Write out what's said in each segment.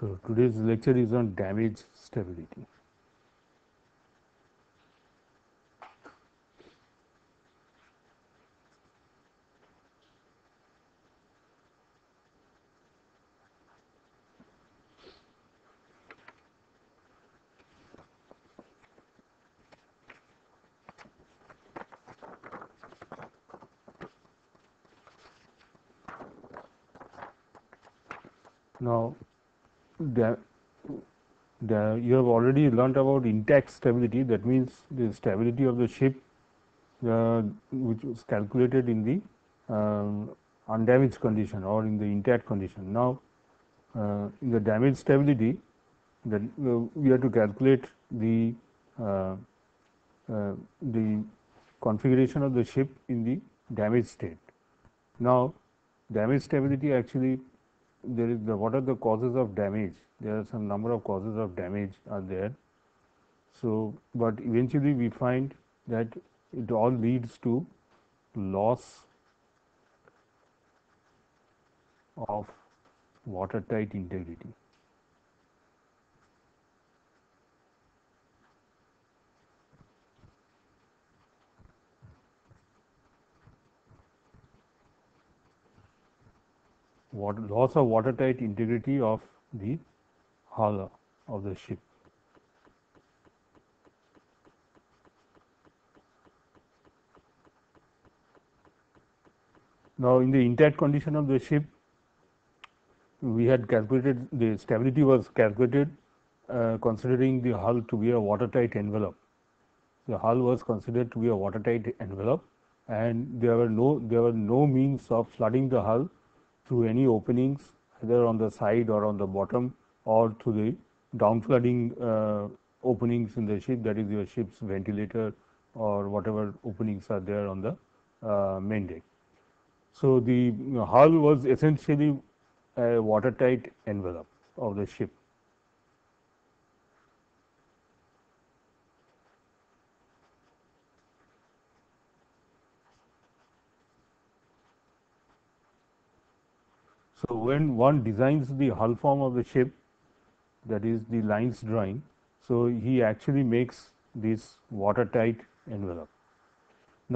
So today's lecture is on damage stability. Now, you have already learnt about intact stability. That means the stability of the ship, which was calculated in the undamaged condition or in the intact condition. Now, in the damaged stability, then we have to calculate the configuration of the ship in the damaged state. Now, damaged stability actually. There is what are the causes of damage? There are some number of causes of damage are there. So, but eventually we find that it all leads to loss of watertight integrity. Loss of watertight integrity of the hull of the ship. Now, in the intact condition of the ship, we had calculated the stability was calculated considering the hull to be a watertight envelope. The hull was considered to be a watertight envelope, and there were no means of flooding the hull through any openings, either on the side or on the bottom, or through the downflooding openings in the ship, that is your ship's ventilator or whatever openings are there on the main deck. So, the hull was essentially a watertight envelope of the ship. So, when one designs the hull form of the ship, that is the lines drawing, so he actually makes this watertight envelope.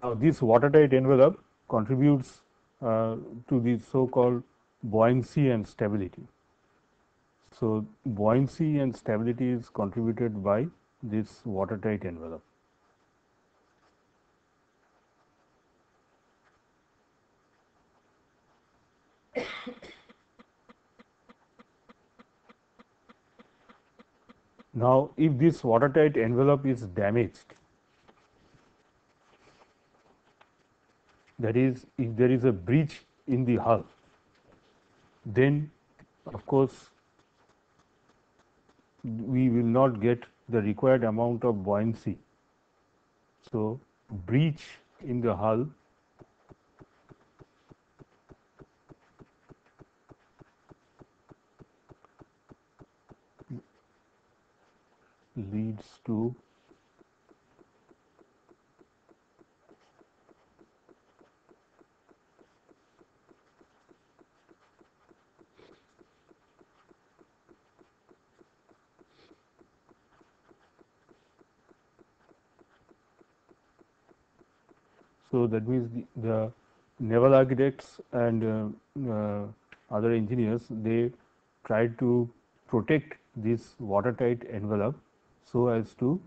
Now, this watertight envelope contributes to the so called buoyancy and stability. So, buoyancy and stability is contributed by this watertight envelope. Now, if this watertight envelope is damaged, that is, if there is a breach in the hull, then of course we will not get the required amount of buoyancy. So, breach in the hull leads to so that means the naval architects and other engineers, they tried to protect this watertight envelope so as to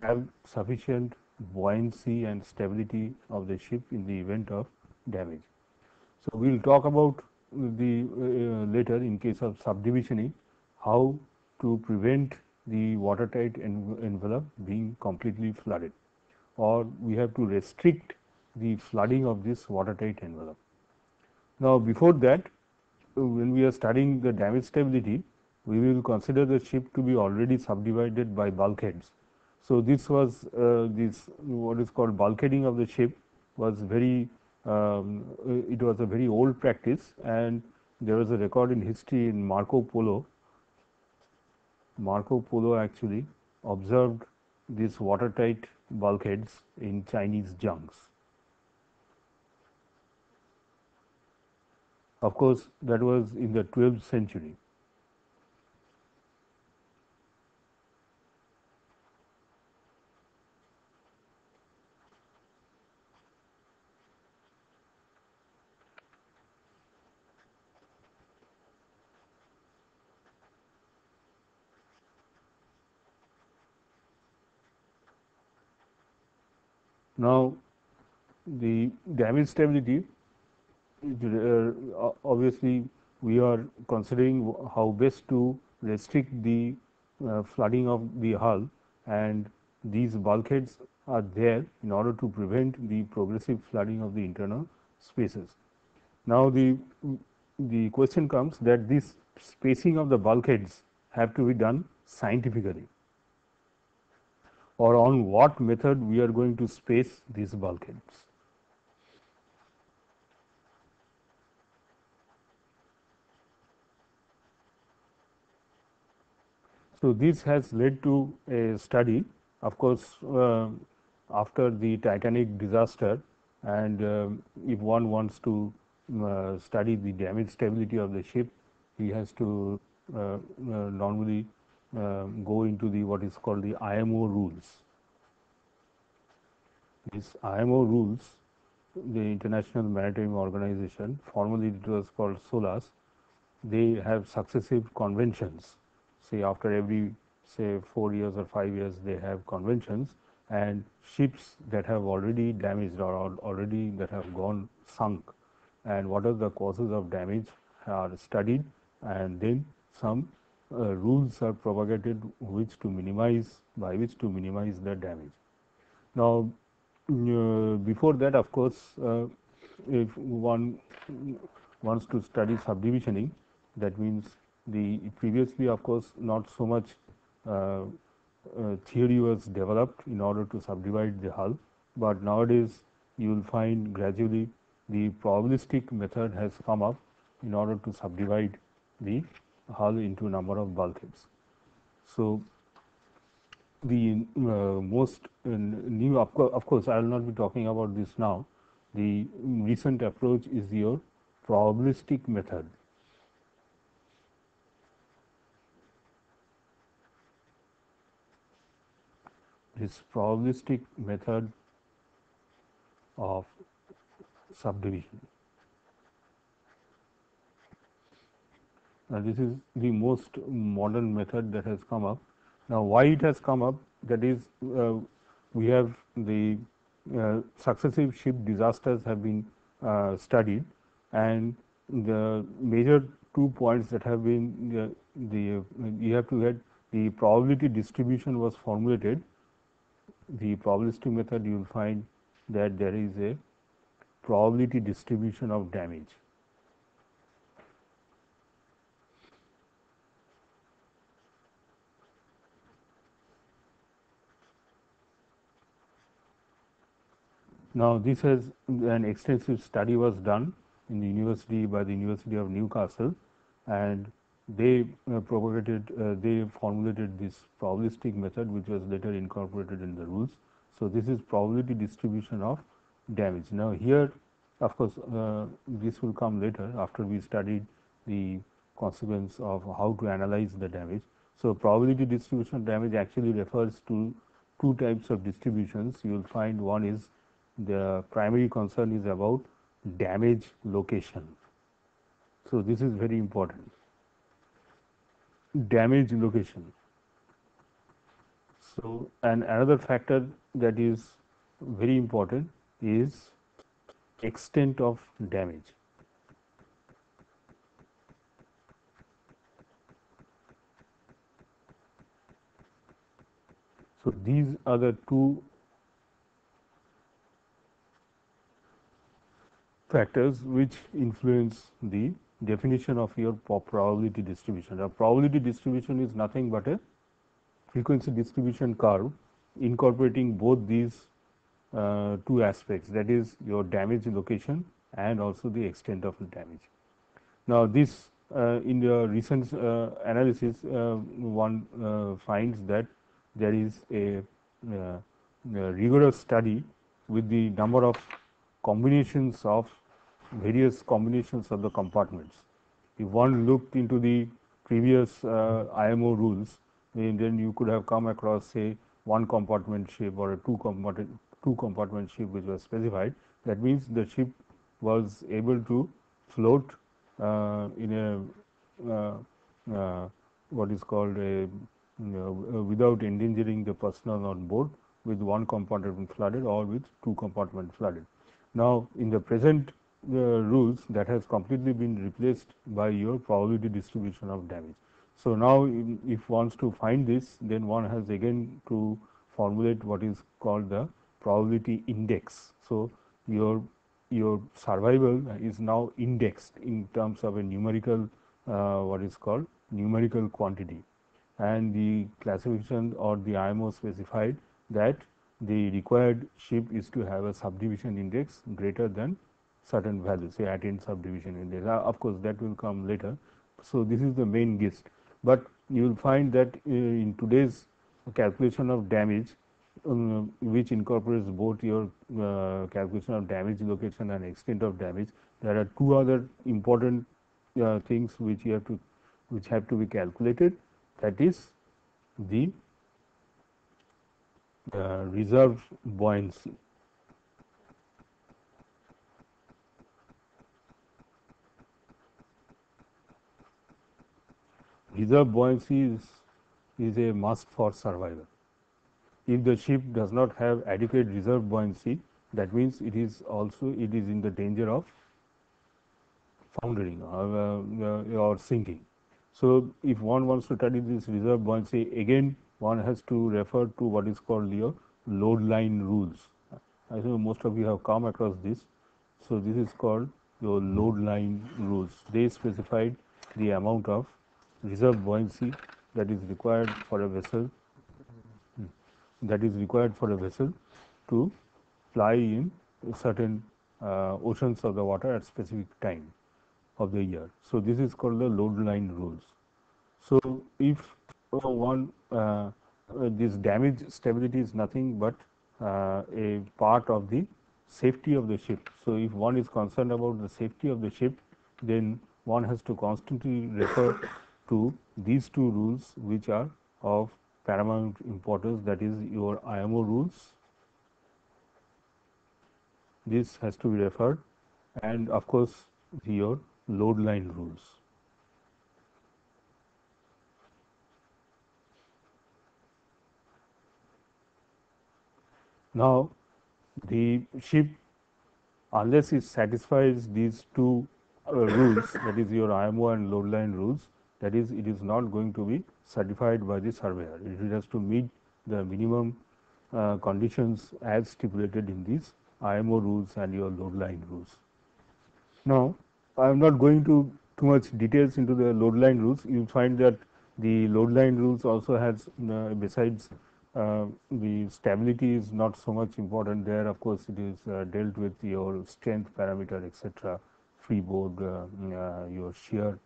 have sufficient buoyancy and stability of the ship in the event of damage. So, we will talk about later in case of subdivisioning, how to prevent the watertight envelope being completely flooded, or we have to restrict the flooding of this watertight envelope. Now, before that, when we are studying the damage stability, we will consider the ship to be already subdivided by bulkheads. So, this was what is called bulkheading of the ship was it was a very old practice, and there was a record in history in Marco Polo. Marco Polo actually observed these watertight bulkheads in Chinese junks. Of course, that was in the 12th century. Now, the damage stability, obviously we are considering how best to restrict the flooding of the hull, and these bulkheads are there in order to prevent the progressive flooding of the internal spaces. Now, the question comes that this spacing of the bulkheads have to be done scientifically, or on what method we are going to space these bulkheads. So, this has led to a study, of course, after the Titanic disaster, and if one wants to study the damage stability of the ship, he has to normally go into the what is called the IMO rules. These IMO rules, the International Maritime Organization, formerly it was called SOLAS, they have successive conventions. Say after every say 4 years or 5 years they have conventions, and ships that have already damaged or already that have gone sunk and what are the causes of damage are studied, and then some rules are propagated by which to minimize the damage. Now, before that, of course, if one wants to study subdivisioning, that means the previously, of course, not so much theory was developed in order to subdivide the hull, but nowadays you will find gradually the probabilistic method has come up in order to subdivide the hull into a number of bulkheads. So, the most new, of course, I will not be talking about this now. The recent approach is your probabilistic method. This probabilistic method of subdivision. Now, this is the most modern method that has come up. Now, why it has come up? That is, we have the successive ship disasters have been studied, and the major 2 points that have been you have to get the probability distribution was formulated. The probabilistic method, you will find that there is a probability distribution of damage. Now, this has an extensive study was done in the university by the University of Newcastle, and they formulated this probabilistic method, which was later incorporated in the rules. So, this is probability distribution of damage. Now, here, of course, this will come later after we studied the consequence of how to analyze the damage. So, probability distribution of damage actually refers to two types of distributions. You will find one is the primary concern is about damage location. So, this is very important. Damage location. So, and another factor that is very important is extent of damage. So, these are the two factors which influence the definition of your probability distribution. A probability distribution is nothing but a frequency distribution curve incorporating both these two aspects, that is your damage location and also the extent of damage. Now, this in the recent analysis, one finds that there is a rigorous study with the number of combinations of various combinations of the compartments. If one looked into the previous IMO rules, then you could have come across say one compartment ship or a two compartment ship which was specified. That means the ship was able to float in a what is called a without endangering the personnel on board, with one compartment flooded or with two compartments flooded. Now, in the present rules, that has completely been replaced by your probability distribution of damage. So, now if one wants to find this, then one has again to formulate what is called the probability index. So, your survival is now indexed in terms of a numerical what is called numerical quantity, and the classification or the IMO specified that the required ship is to have a subdivision index greater than certain value, say at end subdivision index. Of course, that will come later. So, this is the main gist, but you will find that in today's calculation of damage, which incorporates both your calculation of damage location and extent of damage, there are two other important things which you have to be calculated, that is the reserve buoyancy. Reserve buoyancy is a must for survival. If the ship does not have adequate reserve buoyancy, that means it is also in the danger of foundering or sinking. So, if one wants to study this reserve buoyancy, again one has to refer to what is called the load line rules. I think most of you have come across this. So, this is called your load line rules. They specified the amount of reserve buoyancy that is required for a vessel to fly in certain oceans of the water at specific time of the year. So, this is called the load line rules. So, if one this damage stability is nothing but a part of the safety of the ship. So, if one is concerned about the safety of the ship, then one has to constantly refer to these two rules, which are of paramount importance, that is your IMO rules. This has to be referred, and of course your load line rules. Now, the ship, unless it satisfies these two rules, that is your IMO and load line rules, that is, it is not going to be certified by the surveyor. It has to meet the minimum conditions as stipulated in these IMO rules and your load line rules. Now, I am not going to too much details into the load line rules. You find that the load line rules also has, besides the stability is not so much important there. Of course, it is dealt with your strength parameter, etc. Freeboard, your shear,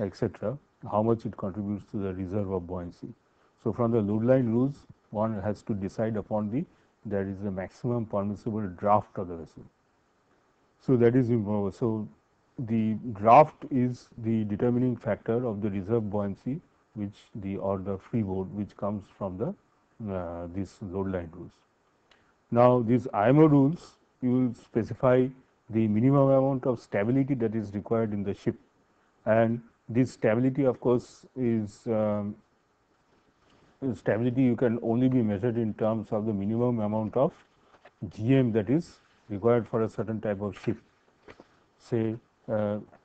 etc., how much it contributes to the reserve of buoyancy. So, from the load line rules, one has to decide upon the, that is the maximum permissible draft of the vessel. So, that is important. So, the draft is the determining factor of the reserve buoyancy, which the or the freeboard, which comes from the this load line rules. Now, these IMO rules, you will specify the minimum amount of stability that is required in the ship, and this stability, of course, is stability you can only be measured in terms of the minimum amount of GM that is required for a certain type of ship, say,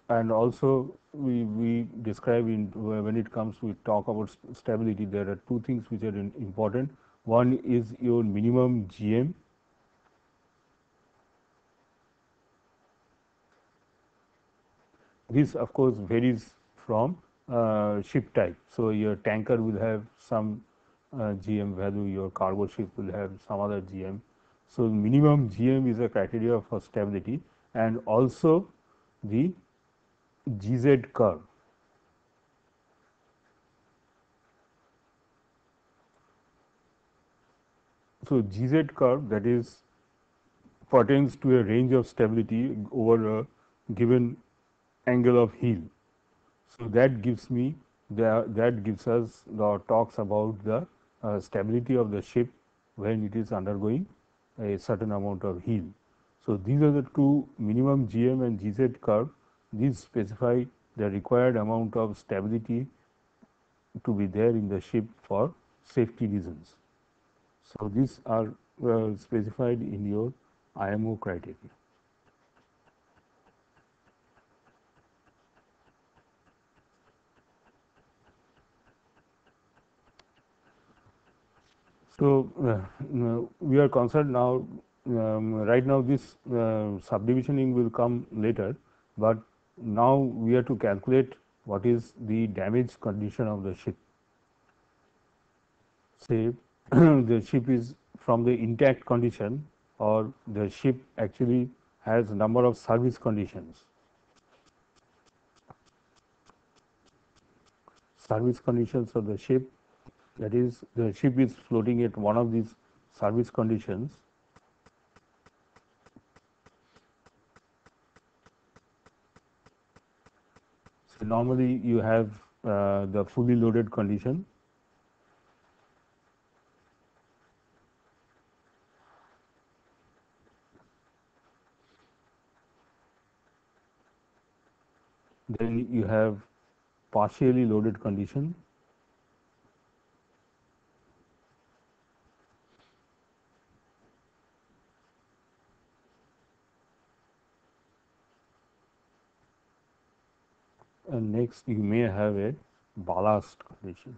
and also we describe in when it comes we talk about stability, there are two things which are important. One is your minimum GM, this of course varies from ship type. So, your tanker will have some GM value, your cargo ship will have some other GM. So, minimum GM is a criteria for stability, and also the GZ curve. So, GZ curve, that is pertains to a range of stability over a given angle of heel. So, that gives me the, that gives us the talks about the stability of the ship when it is undergoing a certain amount of heel. So, these are the two minimum GM and GZ curve. These specify the required amount of stability to be there in the ship for safety reasons. So these are specified in your IMO criteria. So we are concerned now. Right now, this subdivisioning will come later, but now we have to calculate what is the damage condition of the ship. Say the ship is from the intact condition, or the ship actually has number of service conditions. Service conditions of the ship, that is, the ship is floating at one of these service conditions. So normally you have the fully loaded condition. Then you have partially loaded condition. And next, you may have a ballast condition.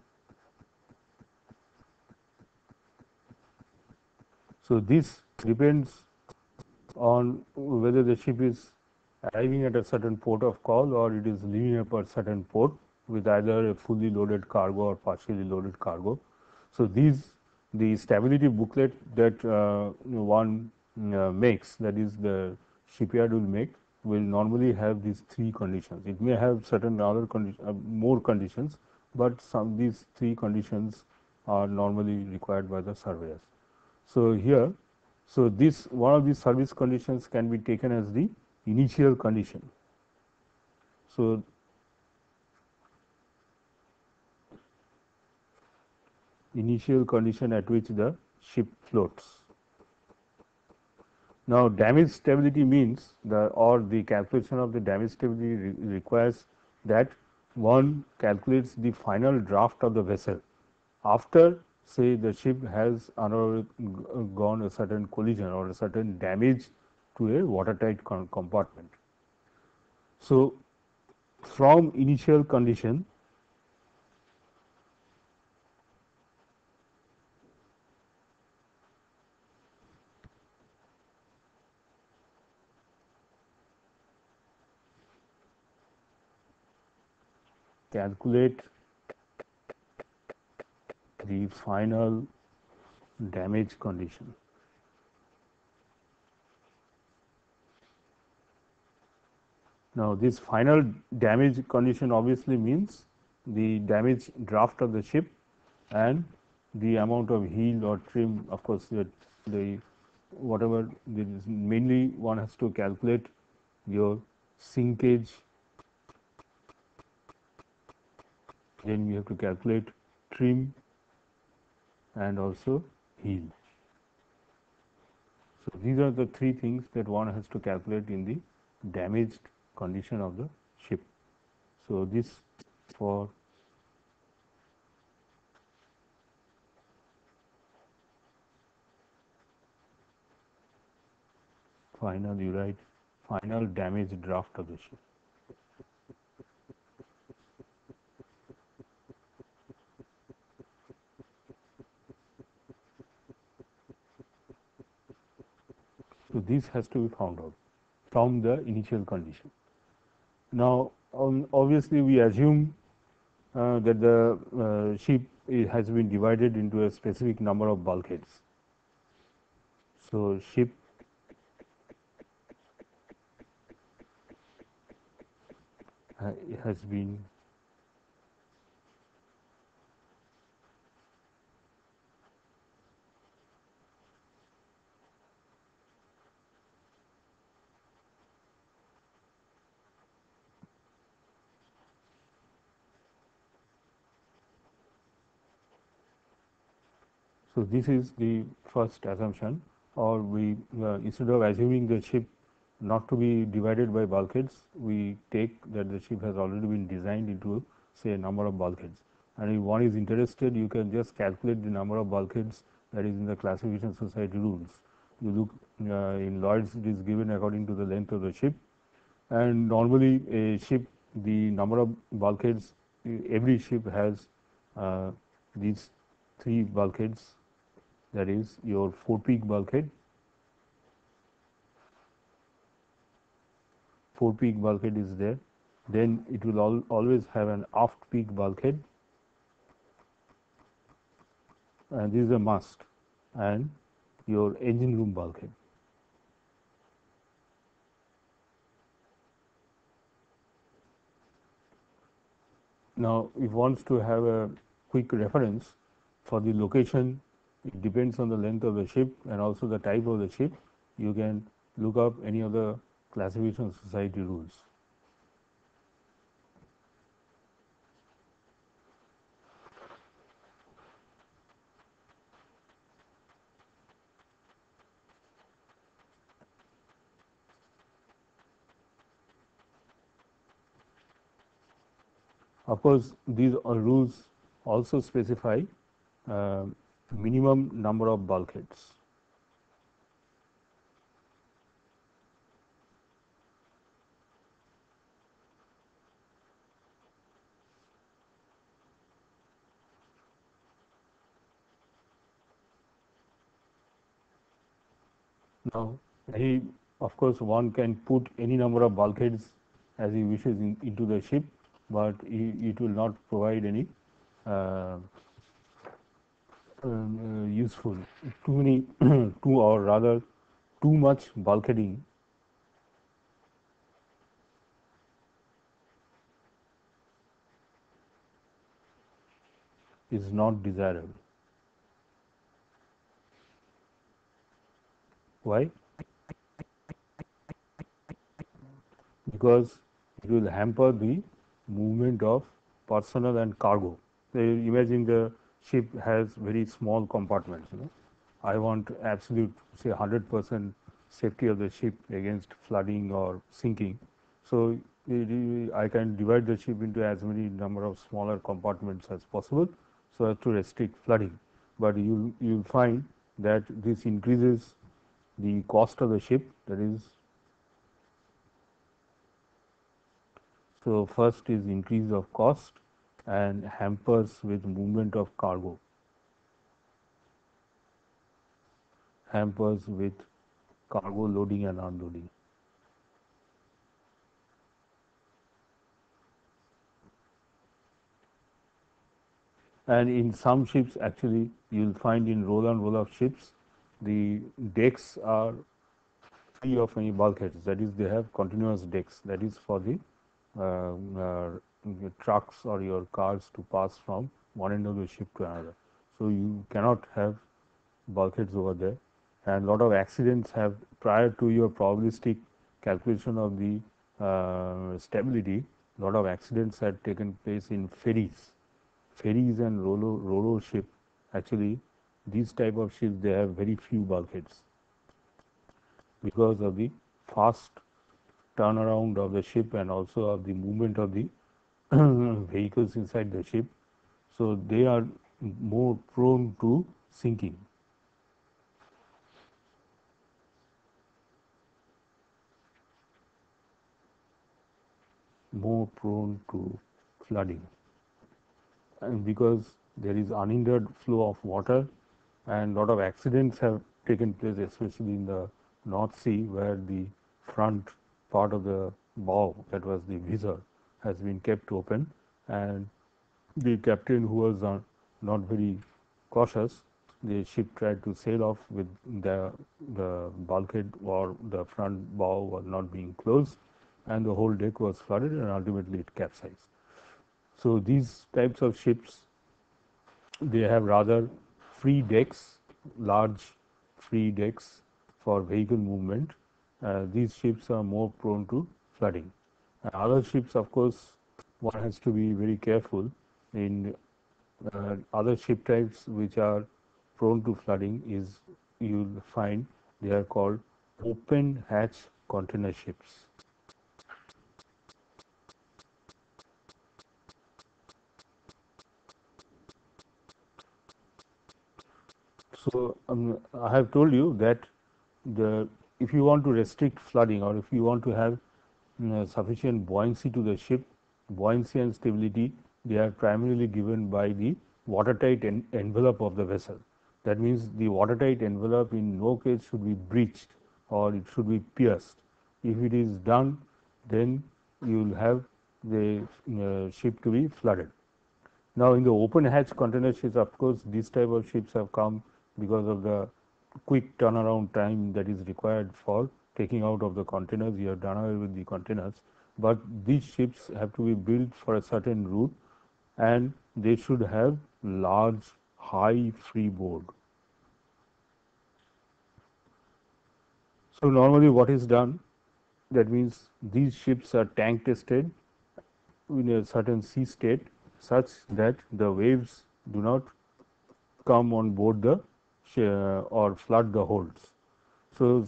So this depends on whether the ship is arriving at a certain port of call or it is leaving at a certain port with either a fully loaded cargo or partially loaded cargo. So these, the stability booklet that one makes, that is the shipyard will make, will normally have these three conditions. It may have certain other more conditions, but some these three conditions are normally required by the surveyors. So here, so this one of these service conditions can be taken as the initial condition. So initial condition at which the ship floats. Now, damage stability means the calculation of the damage stability requires that one calculates the final draft of the vessel after, say, the ship has undergone a certain collision or a certain damage to a watertight compartment. So, from initial condition, calculate the final damage condition. Now, this final damage condition obviously means the damage draft of the ship and the amount of heel or trim. Of course, mainly one has to calculate your sinkage. Then we have to calculate trim and also heel. So these are the three things that one has to calculate in the damaged condition of the ship. So this for final, you write final damage draft of the ship. So this has to be found out from the initial condition. Now, obviously, we assume that the ship has been divided into a specific number of bulkheads. So, ship has been . So this is the first assumption, or we instead of assuming the ship not to be divided by bulkheads, we take that the ship has already been designed into, say, a number of bulkheads. And if one is interested, you can just calculate the number of bulkheads that is in the classification society rules. You look in Lloyd's, it is given according to the length of the ship, and normally a ship, the number of bulkheads, every ship has these three bulkheads, that is your four-peak bulkhead, is there, then it will always have an aft-peak bulkhead, and this is a must, and your engine room bulkhead. Now, if wants to have a quick reference for the location, it depends on the length of the ship and also the type of the ship. You can look up any of the classification society rules. Of course, these rules also specify minimum number of bulkheads. Now, of course, one can put any number of bulkheads as he wishes into the ship, but it will not provide any useful. Too much bulkheading is not desirable. Why? Because it will hamper the movement of personnel and cargo. So imagine the ship has very small compartments. You know, I want absolute, say, 100% safety of the ship against flooding or sinking. So I can divide the ship into as many number of smaller compartments as possible, so as to restrict flooding. But you'll find that this increases the cost of the ship. That is. So first is increase of cost and hampers with movement of cargo, hampers with cargo loading and unloading. And in some ships, actually, you will find in roll and roll off ships, the decks are free of any bulkheads. That is, they have continuous decks. That is for the your trucks or your cars to pass from one end of the ship to another. So you cannot have bulkheads over there, and a lot of accidents have, prior to your probabilistic calculation of the stability, a lot of accidents had taken place in ferries. Ferries and ro-ro ship, actually these type of ships, they have very few bulkheads because of the fast turnaround of the ship and also of the movement of the vehicles inside the ship. So they are more prone to sinking. More prone to flooding, and because there is unhindered flow of water, and lot of accidents have taken place, especially in the North Sea, where the front part of the bow, that was the visor, has been kept open, and the captain, who was not very cautious, the ship tried to sail off with the bulkhead or the front bow was not being closed, and the whole deck was flooded, and ultimately it capsized. So these types of ships, they have rather free decks, large free decks for vehicle movement. These ships are more prone to flooding. Other ships, of course, one has to be very careful. In other ship types which are prone to flooding, is you'll find they are called open hatch container ships. So I have told you that if you want to restrict flooding, or if you want to have sufficient buoyancy to the ship, buoyancy and stability, they are primarily given by the watertight envelope of the vessel. That means the watertight envelope in no case should be breached or it should be pierced. If it is done, then you will have the ship to be flooded. Now, in the open hatch container ships, of course, these type of ships have come because of the quick turnaround time that is required for taking out of the containers. You have done away with the containers, but these ships have to be built for a certain route, and they should have large, high freeboard. So normally, what is done? That means these ships are tank tested in a certain sea state, such that the waves do not come on board the or flood the holds. So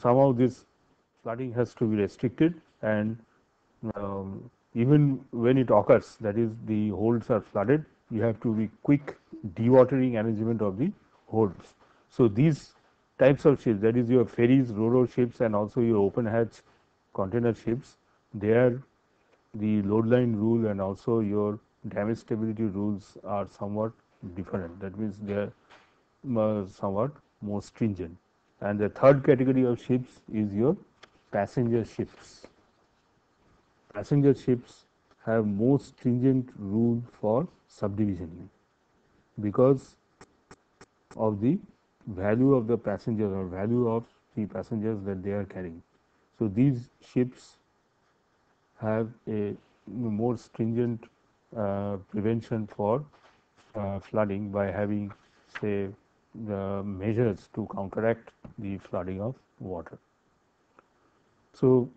somehow this flooding has to be restricted, and even when it occurs, that is, the holds are flooded, you have to be quick dewatering arrangement of the holds. So these types of ships, that is your ferries, ro-ro ships, and also your open hatch container ships, they are the load line rule and also your damage stability rules are somewhat different. That means they are somewhat more stringent. And the third category of ships is your passenger ships. Passenger ships have more stringent rule for subdivisioning because of the value of the passengers or value of the passengers that they are carrying. So these ships have a more stringent prevention for flooding by having, say, the measures to counteract the flooding of water. So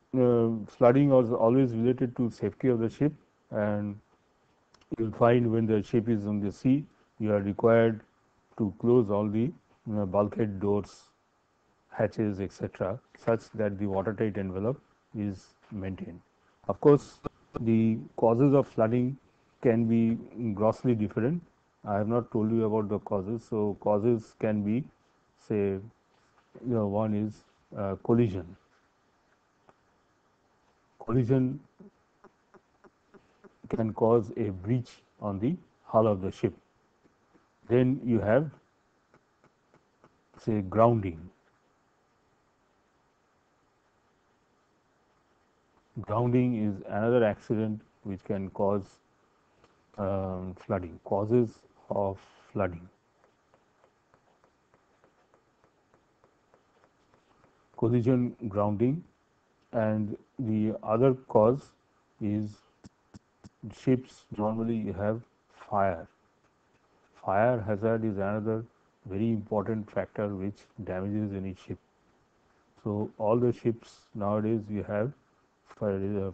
flooding was always related to safety of the ship, and you will find when the ship is on the sea, you are required to close all the bulkhead doors, hatches, etc., such that the watertight envelope is maintained. Of course, the causes of flooding can be grossly different. I have not told you about the causes. So causes can be, say, one is collision. Collision can cause a breach on the hull of the ship. Then you have, say, grounding. Grounding is another accident which can cause flooding, causes of flooding. Collision, grounding, and the other cause is ships normally have fire. Fire hazard is another very important factor which damages any ship. So all the ships nowadays you have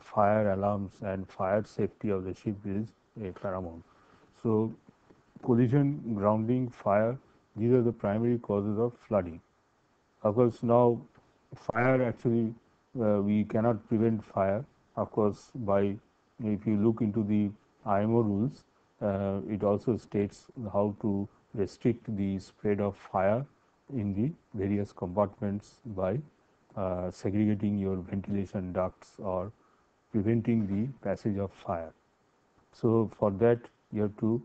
fire alarms, and fire safety of the ship is a paramount. So collision, grounding, fire, these are the primary causes of flooding. Of course, now fire, actually we cannot prevent fire. Of course, by, if you look into the IMO rules, it also states how to restrict the spread of fire in the various compartments by segregating your ventilation ducts or preventing the passage of fire. So for that, you have to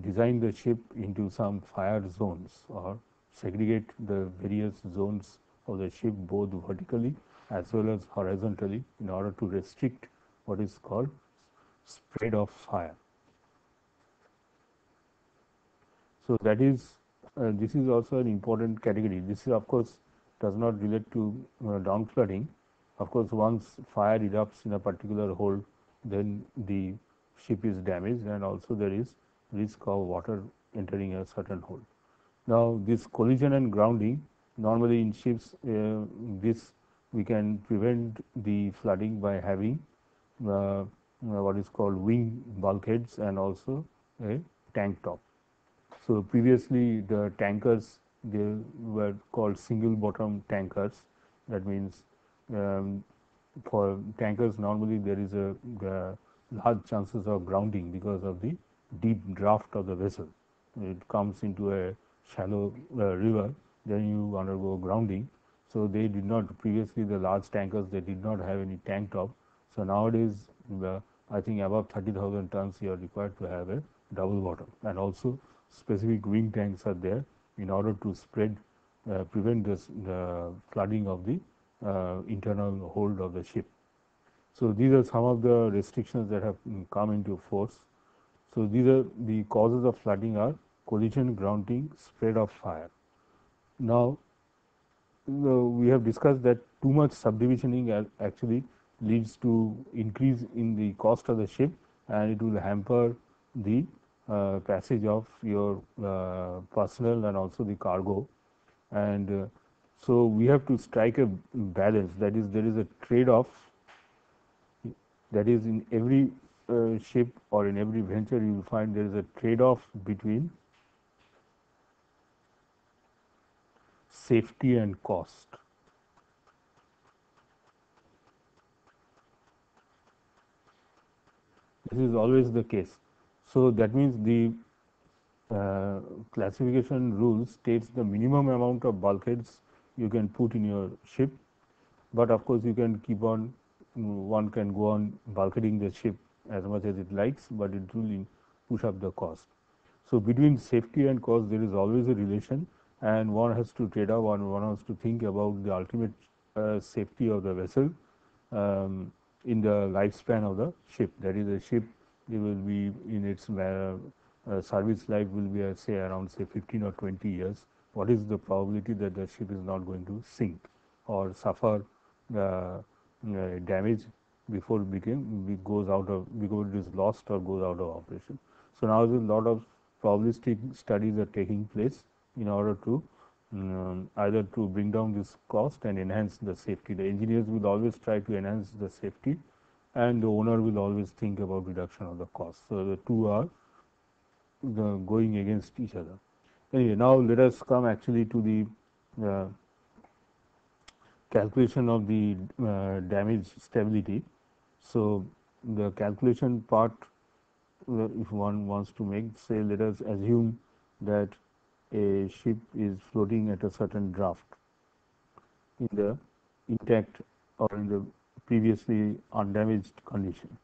design the ship into some fire zones or segregate the various zones of the ship both vertically as well as horizontally in order to restrict what is called spread of fire. So that is, this is also an important category. This is, of course, does not relate to down flooding. Of course, once fire erupts in a particular hold, then the ship is damaged, and also there is risk of water entering a certain hold. Now, this collision and grounding, normally in ships, this we can prevent the flooding by having what is called wing bulkheads and also a tank top. So previously, the tankers, they were called single bottom tankers. That means for tankers normally there is a large chances of grounding because of the deep draft of the vessel. It comes into a shallow river, then you undergo grounding. So they did not, previously the large tankers, they did not have any tank top. So nowadays I think above 30,000 tons you are required to have a double bottom, and also specific wing tanks are there in order to spread, prevent this flooding of the internal hold of the ship. So these are some of the restrictions that have come into force. So these are the causes of flooding are collision, grounding, spread of fire. Now we have discussed that too much subdivisioning actually leads to increase in the cost of the ship, and it will hamper the passage of your personnel and also the cargo. And so we have to strike a balance, that is, there is a trade-off, that is, in every ship or in every venture you will find there is a trade-off between safety and cost. This is always the case. So that means the classification rule states the minimum amount of bulkheads you can put in your ship, but of course you can keep on, one can go on bulkheading the ship as much as it likes, but it will push up the cost. So between safety and cost there is always a relation, and one has to trade off, one has to think about the ultimate safety of the vessel in the lifespan of the ship. That is, a ship, it will be in its service life will be say around 15 or 20 years. What is the probability that the ship is not going to sink or suffer damage before it goes out of, before it is lost or goes out of operation? So now a lot of probabilistic studies are taking place in order to either to bring down this cost and enhance the safety. The engineers will always try to enhance the safety, and the owner will always think about reduction of the cost. So the two are going against each other. Anyway, now let us come actually to the calculation of the damage stability. So the calculation part, if one wants to make, say let us assume that a ship is floating at a certain draft in the intact or in the previously undamaged condition.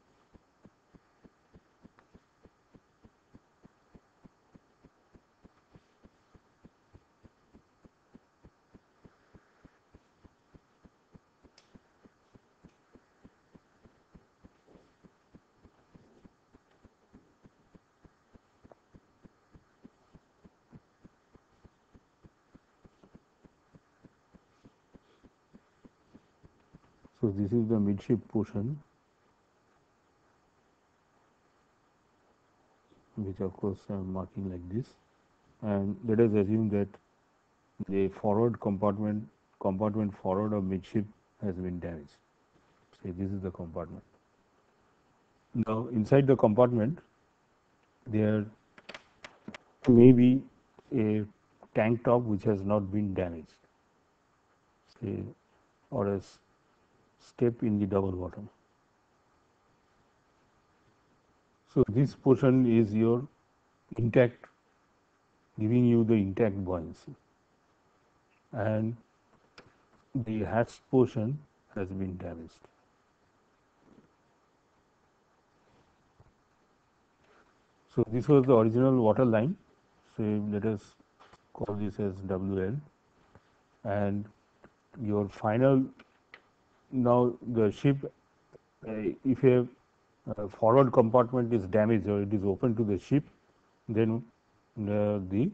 So this is the midship portion, which of course I am marking like this, and let us assume that the forward compartment forward of midship has been damaged. So this is the compartment. Now inside the compartment there may be a tank top which has not been damaged, say, or as step in the double bottom. So this portion is your intact, giving you the intact buoyancy, and the hatch portion has been damaged. So this was the original water line, so let us call this as WL, and your final. Now the ship, if a forward compartment is damaged or it is open to the ship, then the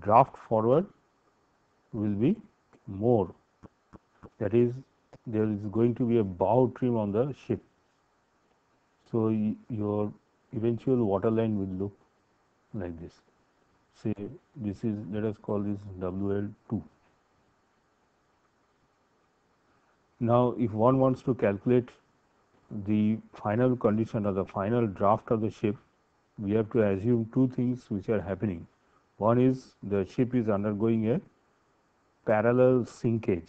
draft forward will be more, that is, there is going to be a bow trim on the ship. So your eventual water line will look like this. Say this is, let us call this WL2. Now if one wants to calculate the final condition or the final draft of the ship, we have to assume two things which are happening. One is the ship is undergoing a parallel sinkage,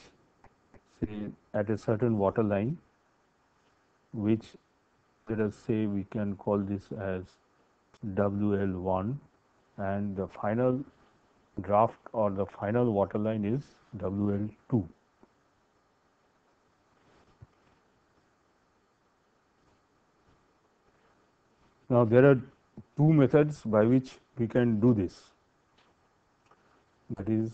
say at a certain water line, which, let us say, we can call this as WL1, and the final draft or the final water line is WL2. Now there are two methods by which we can do this. That is,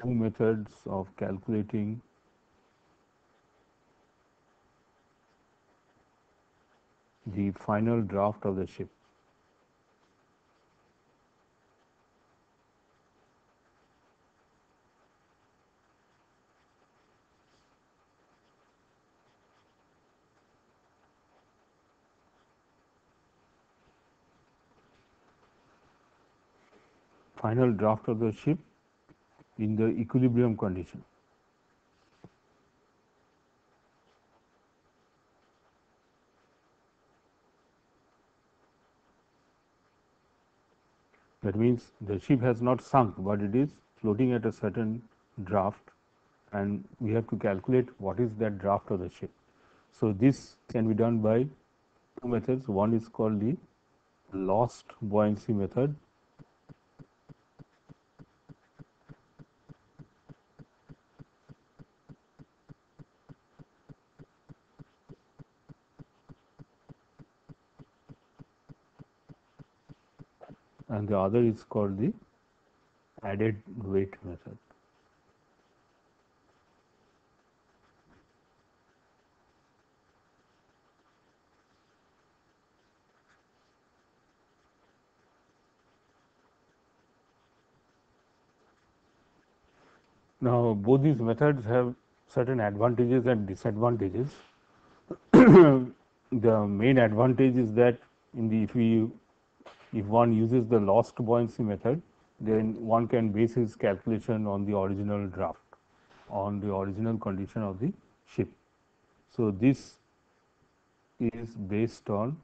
two methods of calculating the final draft of the ship. Final draft of the ship in the equilibrium condition. That means the ship has not sunk, but it is floating at a certain draft, and we have to calculate what is that draft of the ship. So this can be done by two methods. One is called the lost buoyancy method. And the other is called the added weight method. Now, both these methods have certain advantages and disadvantages. The main advantage is that if one uses the lost buoyancy method, then one can base his calculation on the original draft, on the original condition of the ship. So this is based on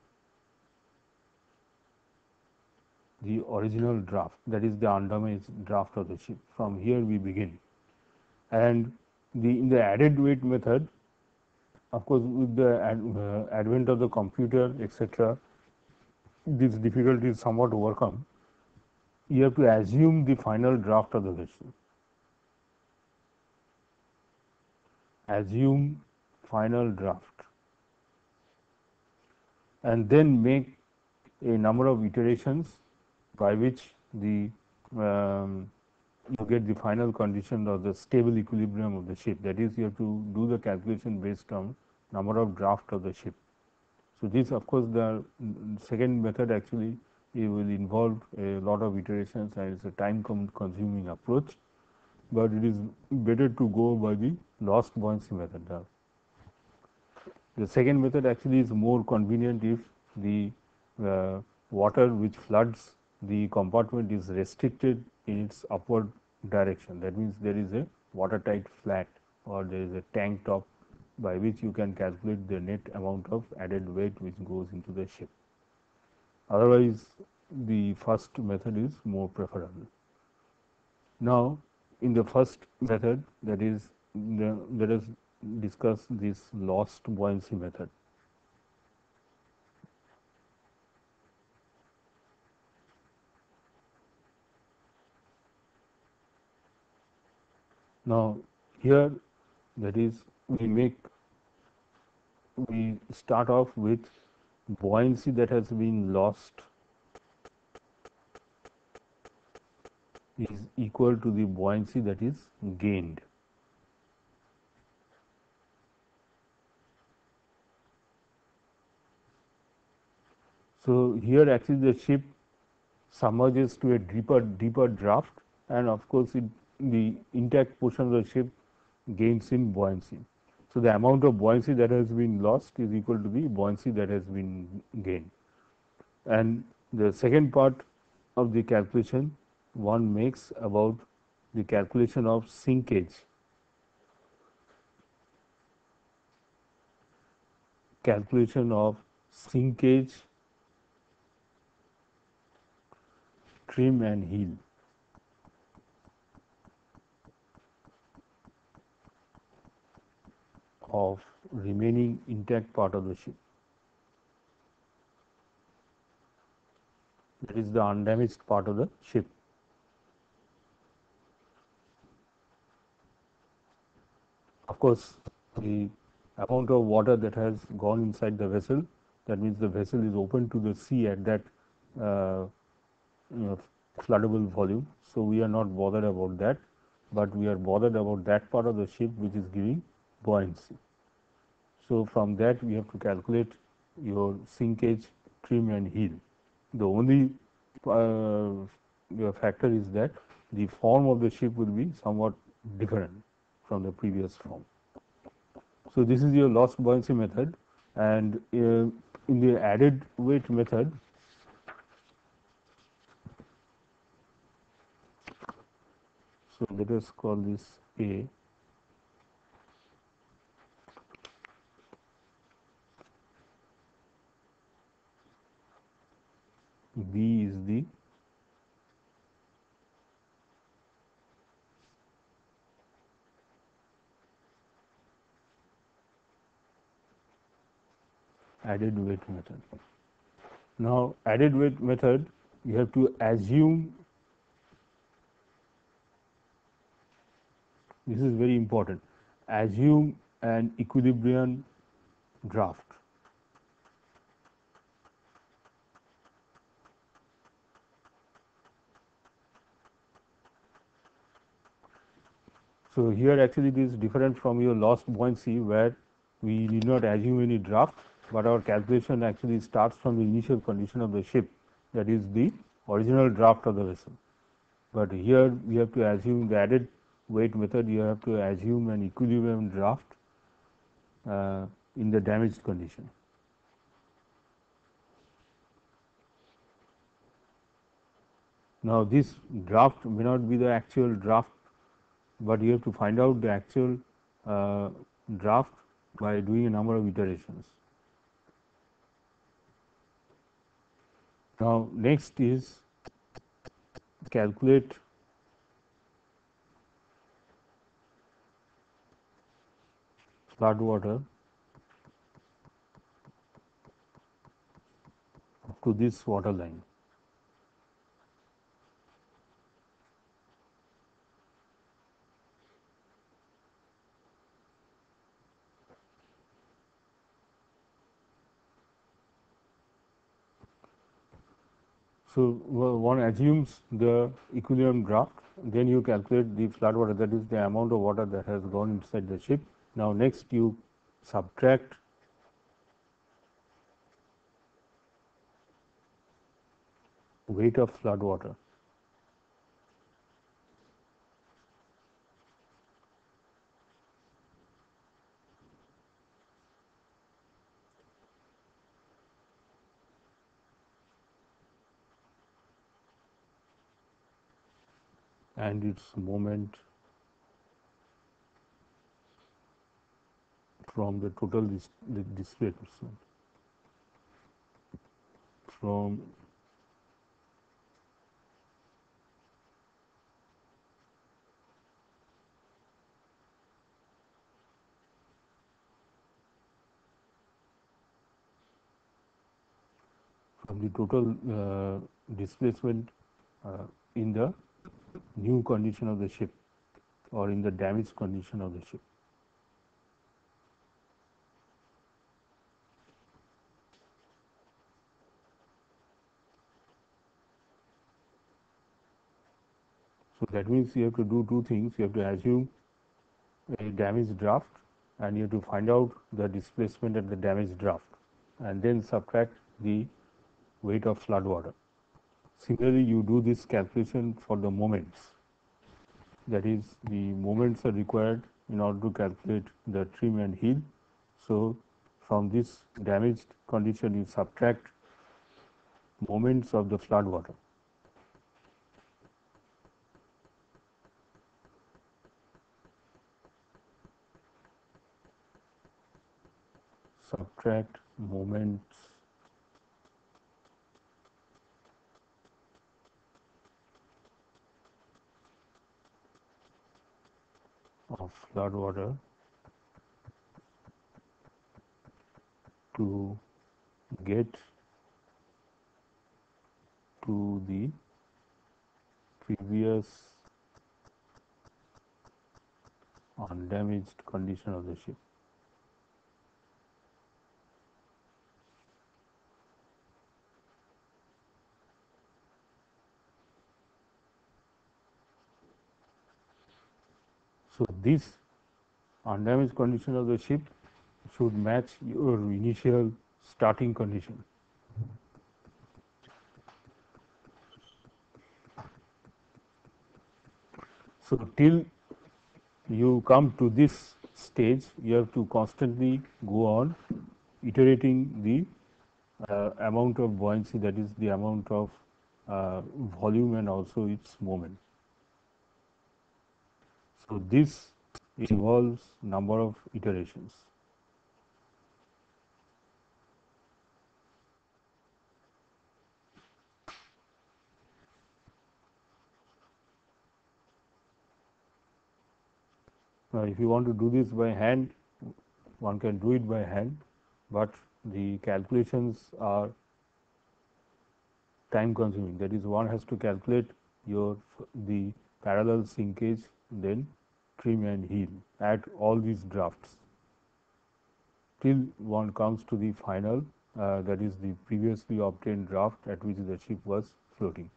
the original draft, that is the undamaged draft of the ship. From here we begin. And in the added weight method, of course, with the advent of the computer, etc., this difficulty is somewhat overcome. You have to assume the final draft of the vessel. Assume final draft, and then make a number of iterations by which you get the final condition or the stable equilibrium of the ship. That is, you have to do the calculation based on number of draft of the ship. So this, of course, the second method actually it will involve a lot of iterations, and it's a time-consuming approach. But it is better to go by the lost buoyancy method. The second method actually is more convenient if the water which floods the compartment is restricted in its upward direction. That means there is a watertight flat or there is a tank top, by which you can calculate the net amount of added weight which goes into the ship. Otherwise, the first method is more preferable. Now, in the first method, that is, let us discuss this lost buoyancy method. Now, here, that is, we start off with buoyancy that has been lost is equal to the buoyancy that is gained. So here actually the ship submerges to a deeper draft, and of course the intact portion of the ship gains in buoyancy. So the amount of buoyancy that has been lost is equal to the buoyancy that has been gained. And the second part of the calculation one makes about the calculation of sinkage. Calculation of sinkage, trim and heel. remaining intact part of the ship. That is the undamaged part of the ship. Of course, the amount of water that has gone inside the vessel, that means the vessel is open to the sea at that floodable volume. So, we are not bothered about that, but we are bothered about that part of the ship which is giving buoyancy. So, from that we have to calculate your sinkage, trim and heel. The only factor is that the form of the ship will be somewhat different from the previous form. So, this is your lost buoyancy method, and in the added weight method, so let us call this A. B is the added weight method. Now, added weight method, you have to assume, this is very important, assume an equilibrium draft. So, here actually it is different from your lost buoyancy, where we did not assume any draft, but our calculation actually starts from the initial condition of the ship, that is the original draft of the vessel. But here we have to assume the added weight method, you have to assume an equilibrium draft in the damaged condition. Now, this draft may not be the actual draft, but you have to find out the actual draft by doing a number of iterations. Now, next is calculate flood water up to this water line. So, one assumes the equilibrium draft, then you calculate the flood water, that is the amount of water that has gone inside the ship. Now, next you subtract weight of flood water. And its moment from the total displacement from the total displacement in the new condition of the ship, or in the damaged condition of the ship. So, that means you have to do two things. You have to assume a damaged draft, and you have to find out the displacement at the damaged draft, and then subtract the weight of flood water. Similarly, you do this calculation for the moments, that is the moments are required in order to calculate the trim and heel. So, from this damaged condition you subtract moments of the flood water. Subtract moments of flood water to get to the previous undamaged condition of the ship. So this undamaged condition of the ship should match your initial starting condition. So till you come to this stage, you have to constantly go on iterating the amount of buoyancy, that is the amount of volume and also its moment. So this involves number of iterations. Now, if you want to do this by hand, one can do it by hand, but the calculations are time consuming. That is, one has to calculate the parallel sinkage, then trim and heel, at all these drafts till one comes to the final, that is the previously obtained draft at which the ship was floating.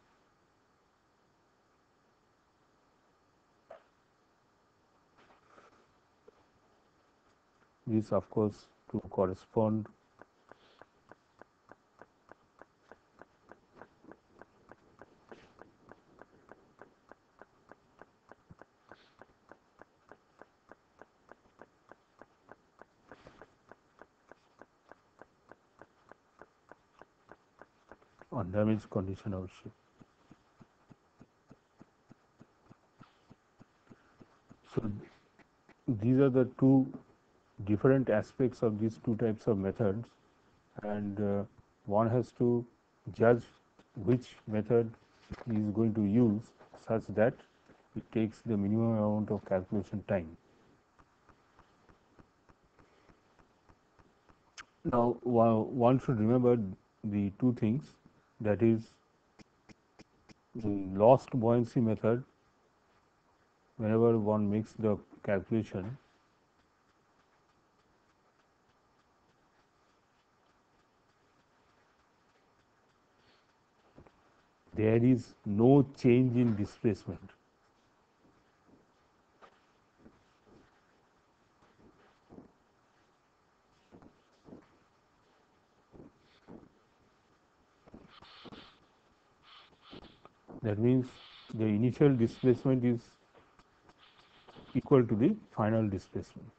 This, of course, to correspond undamaged condition of ship. So these are the two different aspects of these two types of methods, and one has to judge which method he is going to use, such that it takes the minimum amount of calculation time. Now, one should remember the two things, that is, the lost buoyancy method. Whenever one makes the calculation, there is no change in displacement. That means the initial displacement is equal to the final displacement.